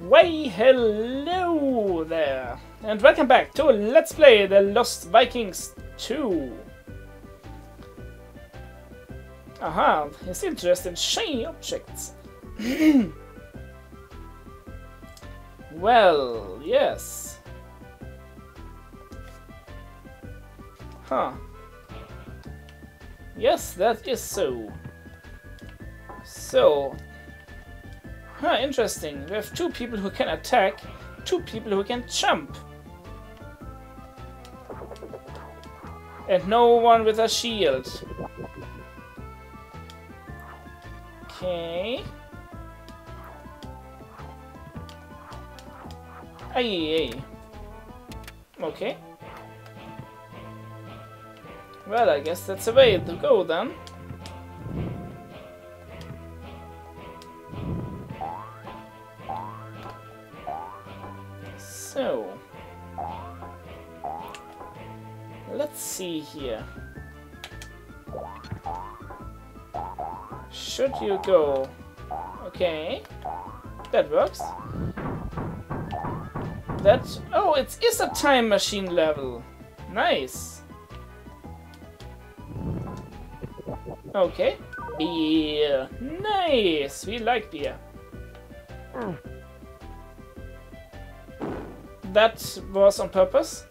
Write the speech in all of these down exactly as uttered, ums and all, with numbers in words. Way hello there, and welcome back to Let's Play The Lost Vikings two. Aha, he's interested in shiny objects. Well, yes. Huh. Yes, that is so. So... Huh, interesting. We have two people who can attack, two people who can jump. And no one with a shield. Okay. Aye, aye. Okay. Well, I guess that's the way to go then. So, let's see here. Should you go? Okay, that works. That, oh, it is a time machine level. Nice. Okay, beer. Nice, we like beer. Mm. That was on purpose,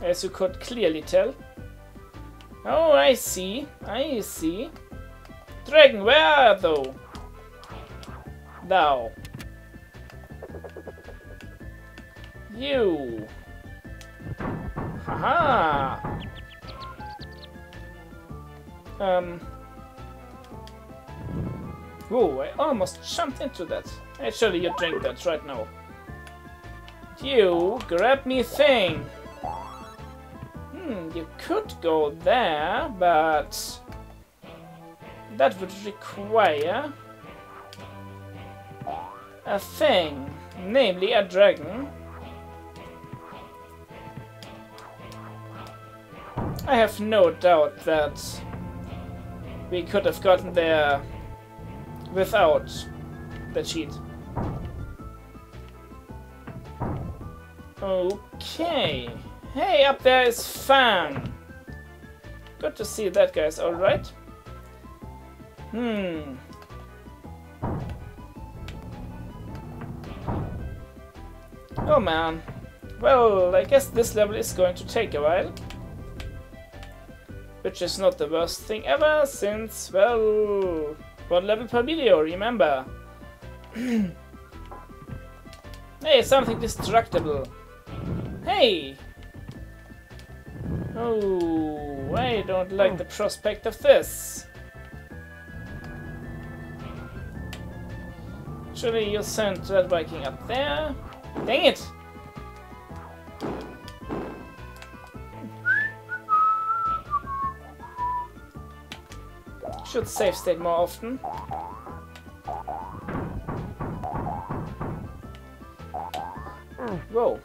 as you could clearly tell. Oh, I see, I see. Dragon, where are thou? Thou. You. Haha. Um. Whoa, I almost jumped into that. Actually, you drink that right now. You grab me thing. Hmm, you could go there, but that would require a thing, namely a dragon. I have no doubt that we could have gotten there without the cheat. Okay. Hey, up there is Fang. Good to see that guy's alright. Hmm. Oh man. Well, I guess this level is going to take a while. Which is not the worst thing ever, since, well, one level per video, remember. Hey, something destructible. Hey! Oh, I don't like the prospect of this. Actually, you sent that Viking up there. Dang it! Should save state more often. Whoa.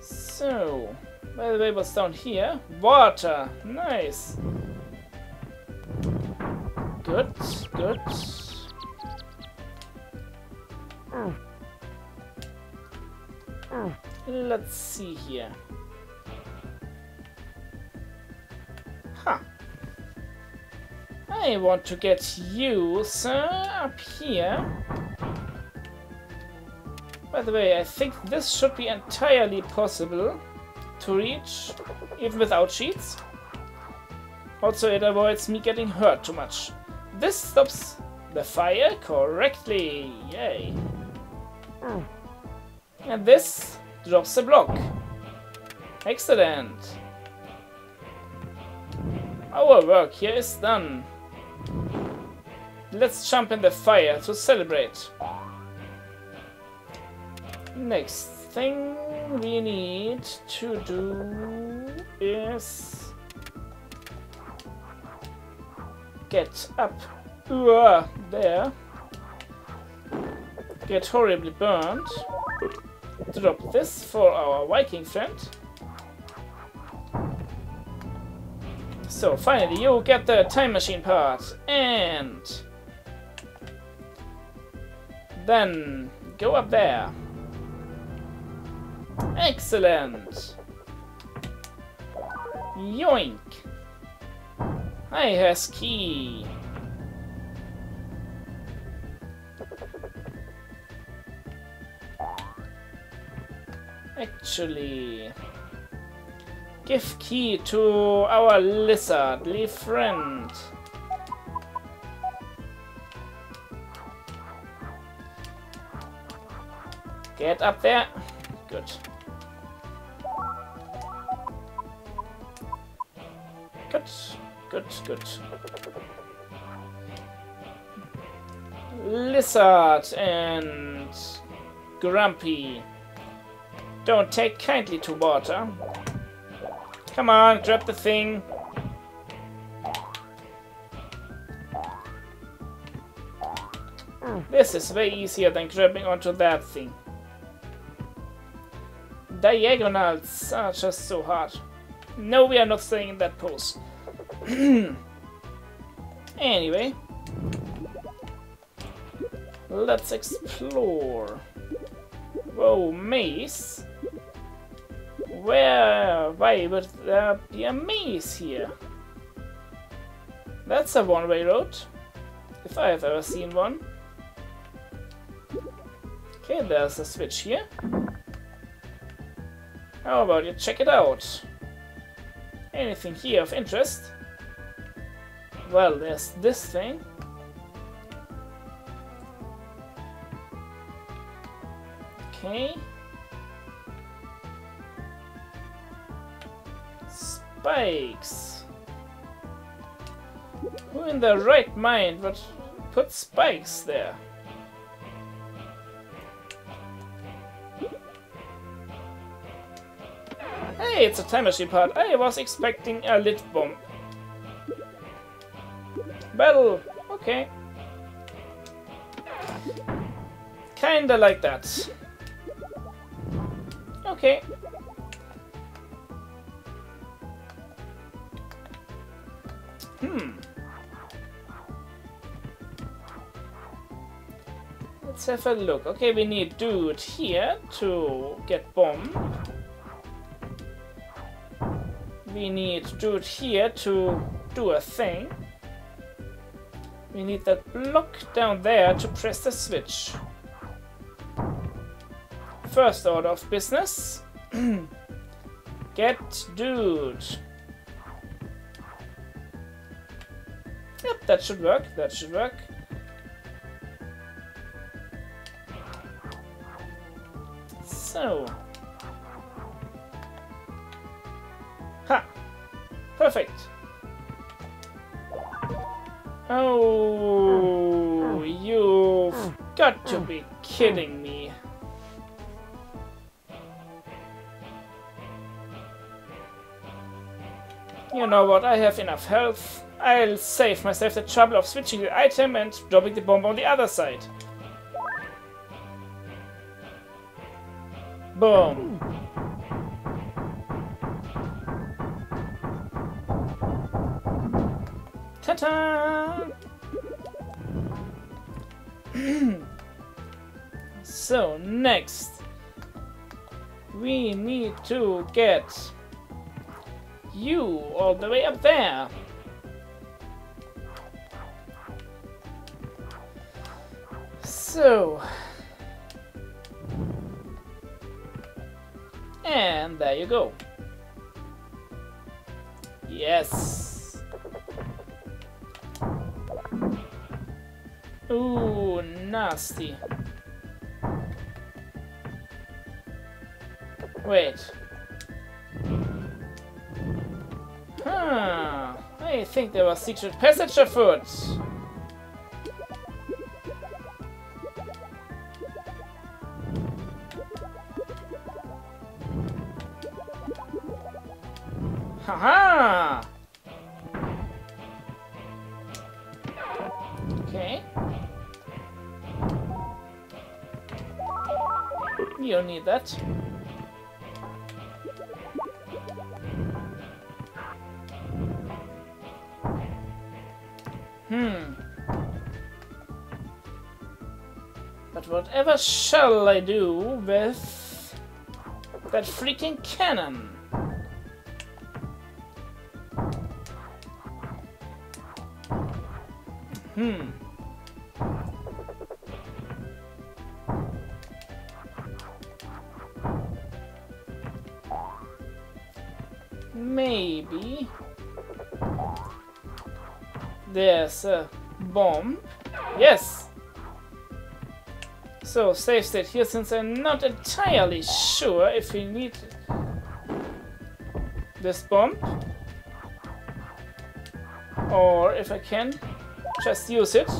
So, by the way, what's down here? Water! Nice! Good, good. Mm. Mm. Let's see here. Huh. I want to get you, sir, up here. By the way, I think this should be entirely possible to reach, even without cheats. Also, it avoids me getting hurt too much. This stops the fire correctly, yay. And this drops the block. Excellent. Our work here is done. Let's jump in the fire to celebrate. Next thing we need to do is get up uh, there, get horribly burned, drop this for our Viking friend, So finally you get the time machine part, and then go up there. Excellent! Yoink! I has key. Actually, give key to our lizardly friend. Get up there. Good. Good, good, good. Lizard and Grumpy don't take kindly to water. Come on, grab the thing. This is way easier than grabbing onto that thing. Diagonals are just so hard. No, we are not staying in that pose. Anyway, let's explore. Whoa, maze? Where? Why would there be a maze here? That's a one-way road, if I have ever seen one. Okay, there's a switch here. How about you check it out? Anything here of interest? Well, there's this thing. Okay. Spikes. Who in their right mind would put spikes there? Hey, it's a time machine part. I was expecting a lit bomb. Battle. Okay. Kinda like that. Okay. Hmm. Let's have a look. Okay, we need dude here to get bomb. We need dude here to do a thing. We need that block down there to press the switch. First order of business. Get dude. Yep, that should work, that should work. So. Ha! Perfect! Oh, you've got to be kidding me. You know what, I have enough health. I'll save myself the trouble of switching the item and dropping the bomb on the other side. Boom. Ta-ta! So, next, we need to get you all the way up there. So, and there you go. Yes. Ooh, nasty. Wait. Huh. I think there was secret passage afoot. Haha! Okay. You don't need that. Hmm. But whatever shall I do with that freaking cannon? Hmm. Maybe there's a bomb. Yes! So, save state here since I'm not entirely sure if we need this bomb or if I can just use it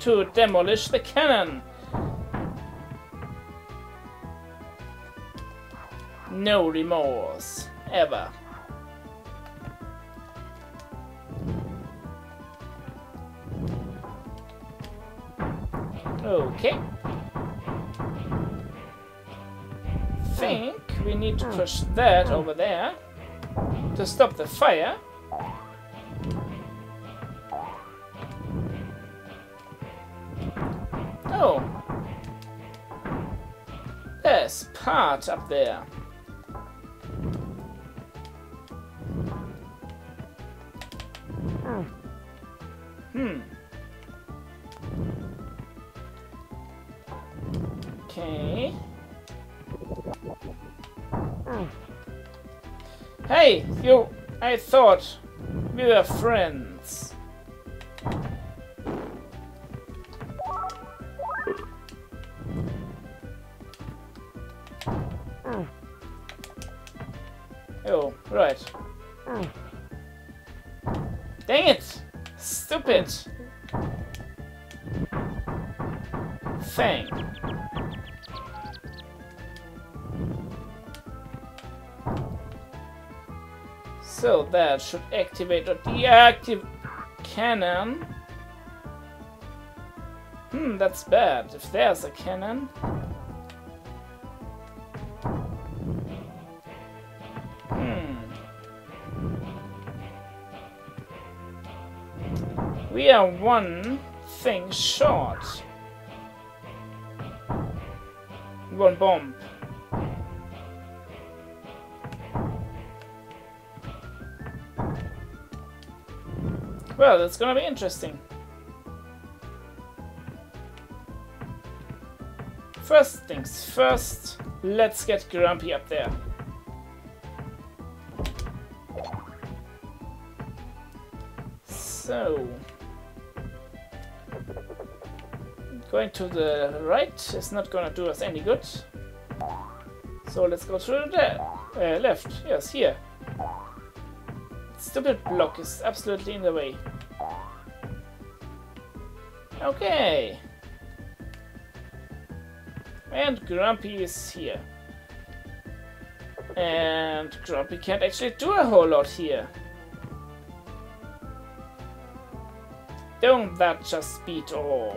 to demolish the cannon. No remorse, ever. Okay. Think we need to push that over there to stop the fire. Oh. There's part up there. Hmm. Okay. Hey, you! I thought we were friends. Oh, right. Dang it! Stupid! Fang. So that should activate or deactivate cannon. Hmm, that's bad. If there's a cannon. Hmm. We are one thing short. One bomb. Well, that's gonna be interesting. First things first, let's get Grumpy up there. So, going to the right is not gonna do us any good. So let's go to the uh, left. Yes, here. Stupid block is absolutely in the way. Okay. And Grumpy is here. And Grumpy can't actually do a whole lot here. Don't that just beat all?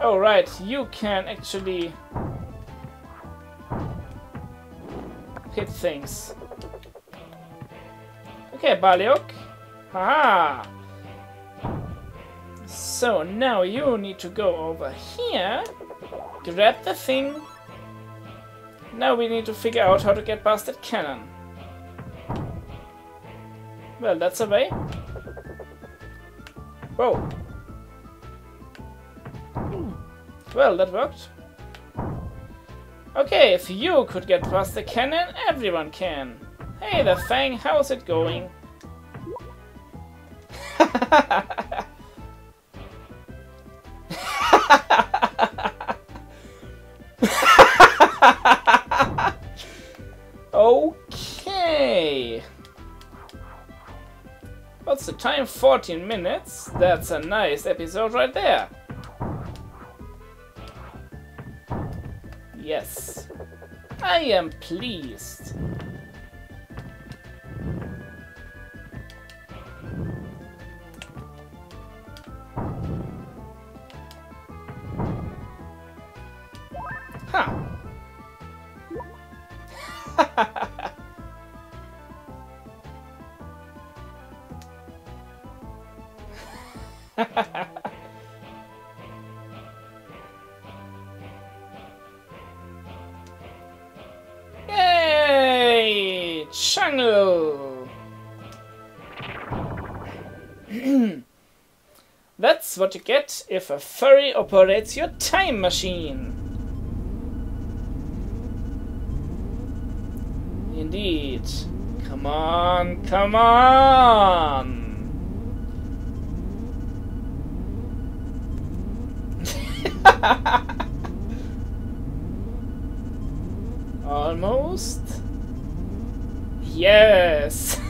Oh right, you can actually hit things. Okay, Baleog. Haha! So now you need to go over here, grab the thing. Now we need to figure out how to get past that cannon. Well, that's a way. Whoa. Well, that worked. Okay, if you could get past the cannon, everyone can. Hey there, Fang, how's it going? Okay. What's the time? fourteen minutes. That's a nice episode right there. Yes, I am pleased. Huh. Yay! Channel! That's what you get if a furry operates your time machine. Indeed. Come on, come on! Almost? Yes!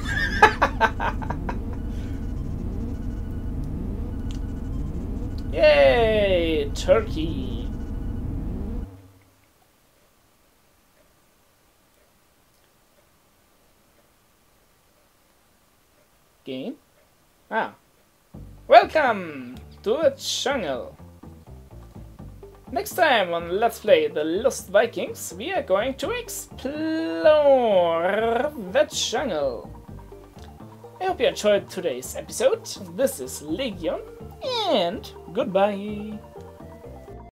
Yay! Turkey! Game? Ah. Welcome to the jungle! Next time on Let's Play The Lost Vikings, we are going to explore the jungle. I hope you enjoyed today's episode. This is Leghion, and goodbye.